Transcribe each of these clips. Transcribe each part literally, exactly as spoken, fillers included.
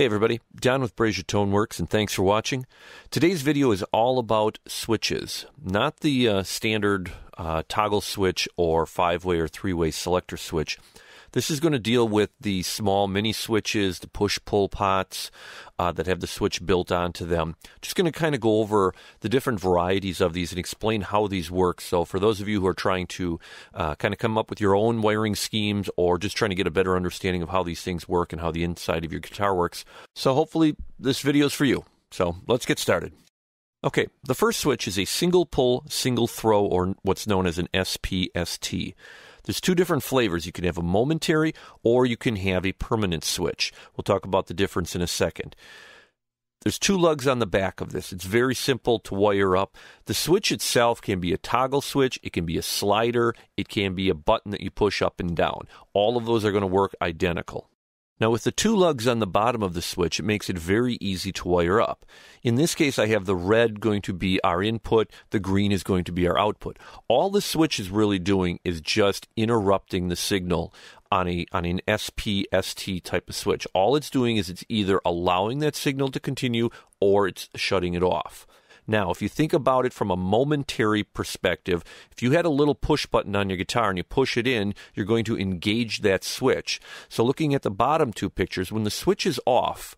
Hey everybody, Don with Breja ToneWorks, and thanks for watching. Today's video is all about switches, not the uh, standard uh, toggle switch or five-way or three-way selector switch. This is going to deal with the small mini switches, the push-pull pots uh, that have the switch built onto them. Just going to kind of go over the different varieties of these and explain how these work. So for those of you who are trying to uh, kind of come up with your own wiring schemes or just trying to get a better understanding of how these things work and how the inside of your guitar works. So hopefully this video is for you. So let's get started. Okay, the first switch is a single pull, single throw, or what's known as an S P S T. There's two different flavors. You can have a momentary or you can have a permanent switch. We'll talk about the difference in a second. There's two lugs on the back of this. It's very simple to wire up. The switch itself can be a toggle switch. It can be a slider. It can be a button that you push up and down. All of those are going to work identical. Now with the two lugs on the bottom of the switch, it makes it very easy to wire up. In this case, I have the red going to be our input, the green is going to be our output. All the switch is really doing is just interrupting the signal on a on an S P S T type of switch. All it's doing is it's either allowing that signal to continue or it's shutting it off. Now, if you think about it from a momentary perspective, if you had a little push button on your guitar and you push it in, you're going to engage that switch. So looking at the bottom two pictures, when the switch is off,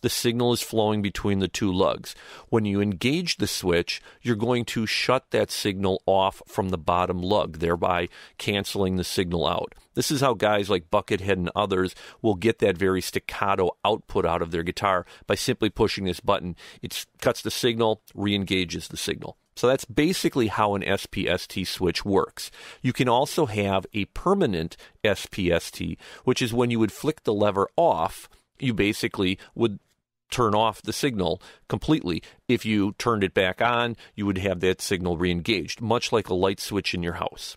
the signal is flowing between the two lugs. When you engage the switch, you're going to shut that signal off from the bottom lug, thereby canceling the signal out. This is how guys like Buckethead and others will get that very staccato output out of their guitar by simply pushing this button. It cuts the signal, re-engages the signal. So that's basically how an S P S T switch works. You can also have a permanent S P S T, which is when you would flick the lever off. You basically would turn off the signal completely. If you turned it back on, you would have that signal re-engaged, much like a light switch in your house.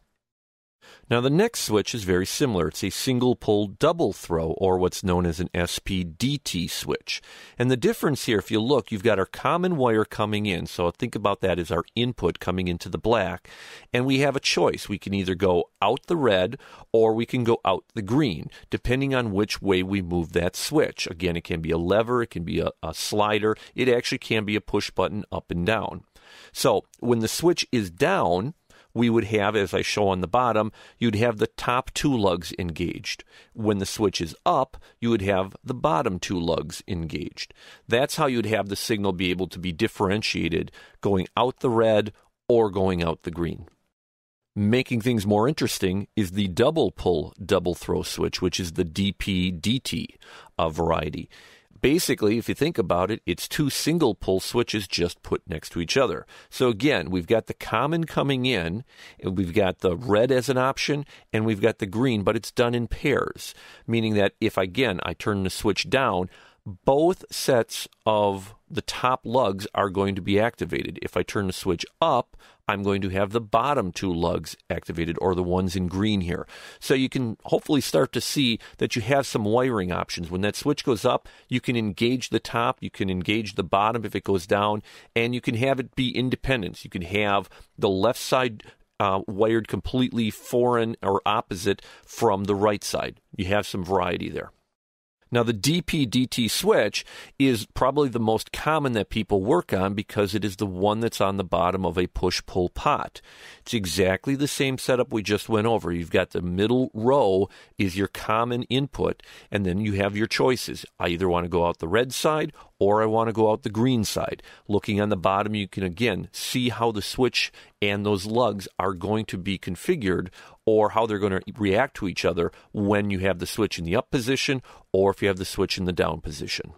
Now the next switch is very similar. It's a single pull double throw, or what's known as an S P D T switch. And the difference here, if you look, you've got our common wire coming in. So think about that as our input coming into the black. And we have a choice. We can either go out the red or we can go out the green, depending on which way we move that switch. Again, it can be a lever, it can be a, a slider. It actually can be a push button up and down. So when the switch is down, we would have, as I show on the bottom, you'd have the top two lugs engaged. When the switch is up, you would have the bottom two lugs engaged. That's how you'd have the signal be able to be differentiated going out the red or going out the green. Making things more interesting is the double pull, double throw switch, which is the D P D T uh, variety. Basically, if you think about it, it's two single pull switches just put next to each other. So again, we've got the common coming in, and we've got the red as an option, and we've got the green, but it's done in pairs, meaning that if, again, I turn the switch down, both sets of the top lugs are going to be activated. If I turn the switch up, I'm going to have the bottom two lugs activated, or the ones in green here. So you can hopefully start to see that you have some wiring options. When that switch goes up, you can engage the top, you can engage the bottom if it goes down, and you can have it be independent. You can have the left side Uh, wired completely foreign or opposite from the right side. You have some variety there. Now the D P D T switch is probably the most common that people work on because it is the one that's on the bottom of a push-pull pot. It's exactly the same setup we just went over. You've got the middle row is your common input, and then you have your choices. I either want to go out the red side or I want to go out the green side. Looking on the bottom, you can again see how the switch and those lugs are going to be configured or how they're going to react to each other when you have the switch in the up position or if you have the switch in the down position.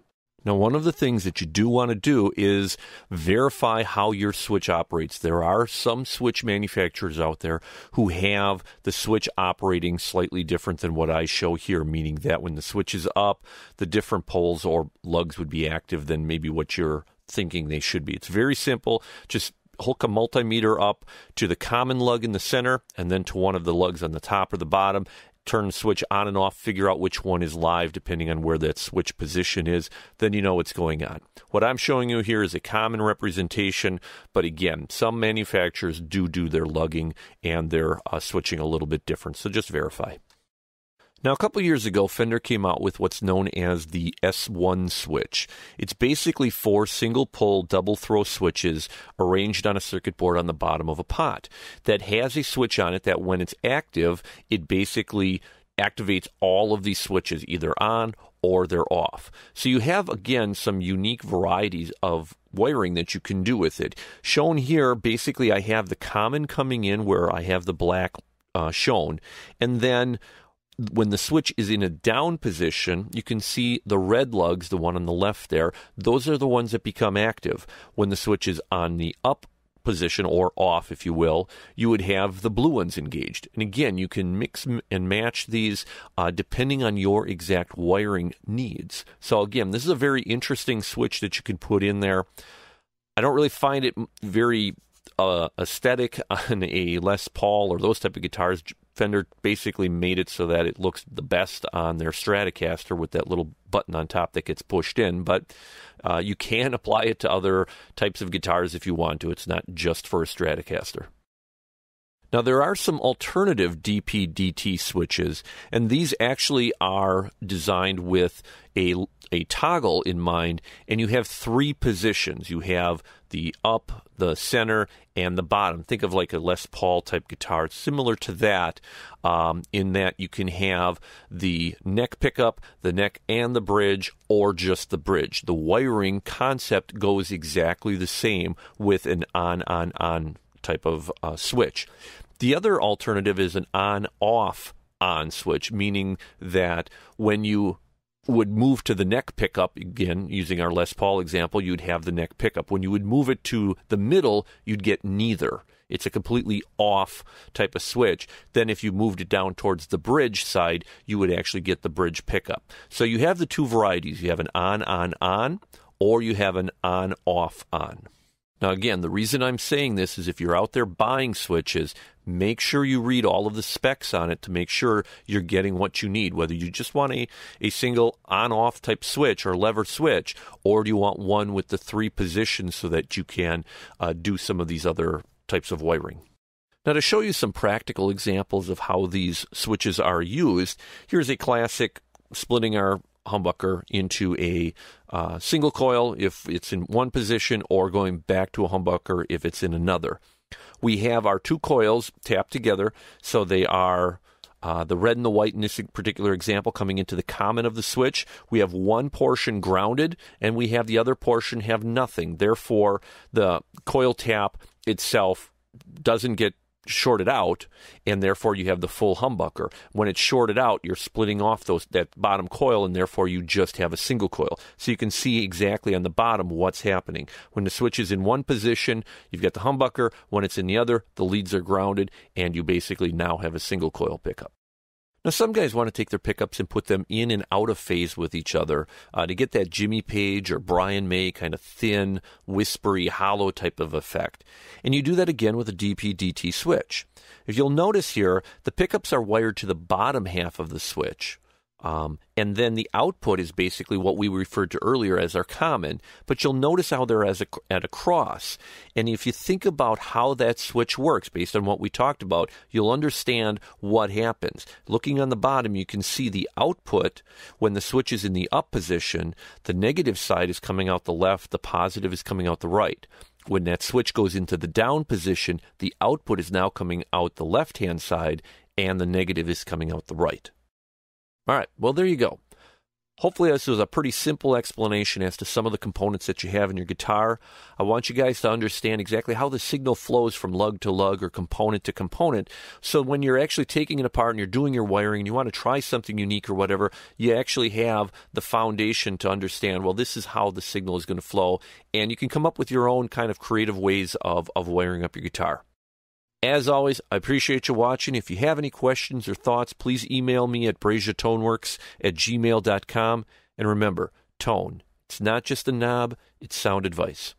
Now, one of the things that you do want to do is verify how your switch operates. There are some switch manufacturers out there who have the switch operating slightly different than what I show here, meaning that when the switch is up, the different poles or lugs would be active than maybe what you're thinking they should be. It's very simple. Just hook a multimeter up to the common lug in the center and then to one of the lugs on the top or the bottom. Turn the switch on and off, figure out which one is live depending on where that switch position is, then you know what's going on. What I'm showing you here is a common representation, but again, some manufacturers do do their lugging and their uh, switching a little bit different, so just verify. Now, a couple years ago, Fender came out with what's known as the S one switch. It's basically four single-pull, double-throw switches arranged on a circuit board on the bottom of a pot that has a switch on it that when it's active, it basically activates all of these switches, either on or they're off. So you have, again, some unique varieties of wiring that you can do with it. Shown here, basically, I have the common coming in where I have the black uh, shown, and then when the switch is in a down position, you can see the red lugs, the one on the left there, those are the ones that become active. When the switch is on the up position, or off if you will, you would have the blue ones engaged. And again, you can mix and match these uh, depending on your exact wiring needs. So again, this is a very interesting switch that you can put in there. I don't really find it very uh, aesthetic on a Les Paul or those type of guitars. Fender basically made it so that it looks the best on their Stratocaster with that little button on top that gets pushed in, but uh, you can apply it to other types of guitars if you want to. It's not just for a Stratocaster. Now, there are some alternative D P D T switches, and these actually are designed with a, a toggle in mind, and you have three positions. You have the up, the center, and the bottom. Think of like a Les Paul type guitar. It's similar to that um, in that you can have the neck pickup, the neck and the bridge, or just the bridge. The wiring concept goes exactly the same with an on, on, on type of uh, switch. The other alternative is an on-off on switch, meaning that when you would move to the neck pickup, again, using our Les Paul example, you'd have the neck pickup. When you would move it to the middle, you'd get neither. It's a completely off type of switch. Then if you moved it down towards the bridge side, you would actually get the bridge pickup. So you have the two varieties. You have an on-on-on, or you have an on-off-on. Now, again, the reason I'm saying this is if you're out there buying switches, make sure you read all of the specs on it to make sure you're getting what you need, whether you just want a, a single on-off type switch or lever switch, or do you want one with the three positions so that you can uh, do some of these other types of wiring. Now, to show you some practical examples of how these switches are used, here's a classic splitting our humbucker into a uh, single coil if it's in one position, or going back to a humbucker if it's in another. We have our two coils tapped together, so they are uh, the red and the white in this particular example coming into the common of the switch. We have one portion grounded, and we have the other portion have nothing. Therefore, the coil tap itself doesn't get shorted out, and therefore you have the full humbucker. When it's shorted out, you're splitting off those that bottom coil, and therefore you just have a single coil. So you can see exactly on the bottom what's happening. When the switch is in one position, you've got the humbucker. When it's in the other, the leads are grounded, and you basically now have a single coil pickup. Now, some guys want to take their pickups and put them in and out of phase with each other uh, to get that Jimmy Page or Brian May kind of thin, whispery, hollow type of effect. And you do that again with a D P D T switch. If you'll notice here, the pickups are wired to the bottom half of the switch. Um, and then the output is basically what we referred to earlier as our common, but you'll notice how they're as a, at a cross. And if you think about how that switch works based on what we talked about, you'll understand what happens. Looking on the bottom, you can see the output when the switch is in the up position. The negative side is coming out the left, the positive is coming out the right. When that switch goes into the down position, the output is now coming out the left-hand side, and the negative is coming out the right. All right, well, there you go. Hopefully this was a pretty simple explanation as to some of the components that you have in your guitar. I want you guys to understand exactly how the signal flows from lug to lug or component to component. So when you're actually taking it apart and you're doing your wiring and you want to try something unique or whatever, you actually have the foundation to understand, well, this is how the signal is going to flow. And you can come up with your own kind of creative ways of, of wiring up your guitar. As always, I appreciate you watching. If you have any questions or thoughts, please email me at breja toneworks at gmail dot com. And remember, tone, it's not just a knob, it's sound advice.